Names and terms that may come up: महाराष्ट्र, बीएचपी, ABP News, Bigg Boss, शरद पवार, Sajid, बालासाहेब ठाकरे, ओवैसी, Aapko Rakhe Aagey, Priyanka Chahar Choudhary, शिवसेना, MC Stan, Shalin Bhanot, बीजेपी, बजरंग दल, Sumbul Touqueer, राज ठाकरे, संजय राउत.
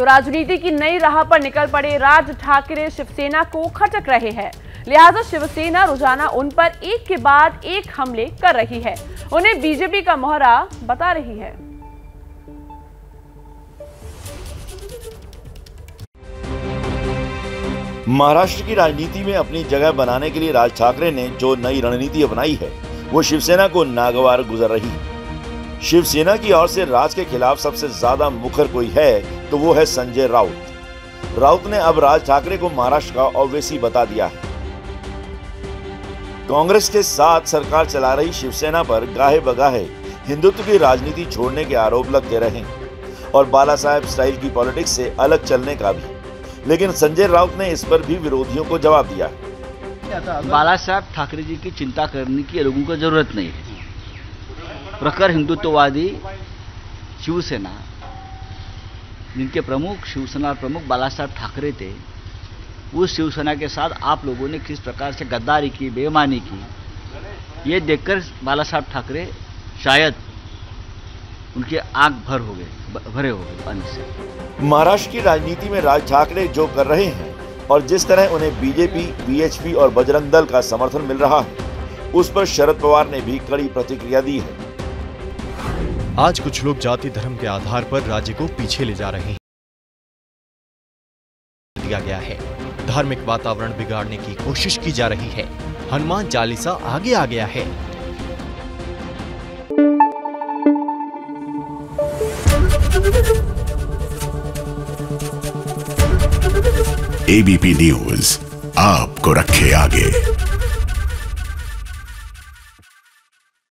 तो राजनीति की नई राह पर निकल पड़े राज ठाकरे शिवसेना को खटक रहे हैं। लिहाजा शिवसेना रोजाना उन पर एक के बाद एक हमले कर रही है, उन्हें बीजेपी का मोहरा बता रही है। महाराष्ट्र की राजनीति में अपनी जगह बनाने के लिए राज ठाकरे ने जो नई रणनीति अपनाई है वो शिवसेना को नागवार गुजर रही है। शिवसेना की ओर से राज के खिलाफ सबसे ज्यादा मुखर कोई है तो वो है संजय राउत। राउत ने अब राज ठाकरे को महाराष्ट्र का ओवैसी बता दिया है। कांग्रेस के साथ सरकार चला रही शिवसेना पर गाहे बगाहे हिंदुत्व की राजनीति छोड़ने के आरोप लगते रहे और बालासाहेब स्टाइल की पॉलिटिक्स से अलग चलने का भी, लेकिन संजय राउत ने इस पर भी विरोधियों को जवाब दिया है। बालासाहेब ठाकरे जी की चिंता करने की लोगों को जरूरत नहीं है। प्रखर हिंदुत्ववादी शिवसेना, जिनके प्रमुख शिवसेना प्रमुख बालासाहेब ठाकरे थे, उस शिवसेना के साथ आप लोगों ने किस प्रकार से गद्दारी की, बेईमानी की, ये देखकर बालासाहेब ठाकरे शायद उनकी आंख भरे हो गए पानी से। महाराष्ट्र की राजनीति में राज ठाकरे जो कर रहे हैं और जिस तरह उन्हें बीजेपी, बीएचपी और बजरंग दल का समर्थन मिल रहा है, उस पर शरद पवार ने भी कड़ी प्रतिक्रिया दी है। आज कुछ लोग जाति धर्म के आधार पर राज्य को पीछे ले जा रहे हैं, दिया गया है, धार्मिक वातावरण बिगाड़ने की कोशिश की जा रही है, हनुमान चालीसा आगे आ गया है। एबीपी न्यूज आपको रखे आगे।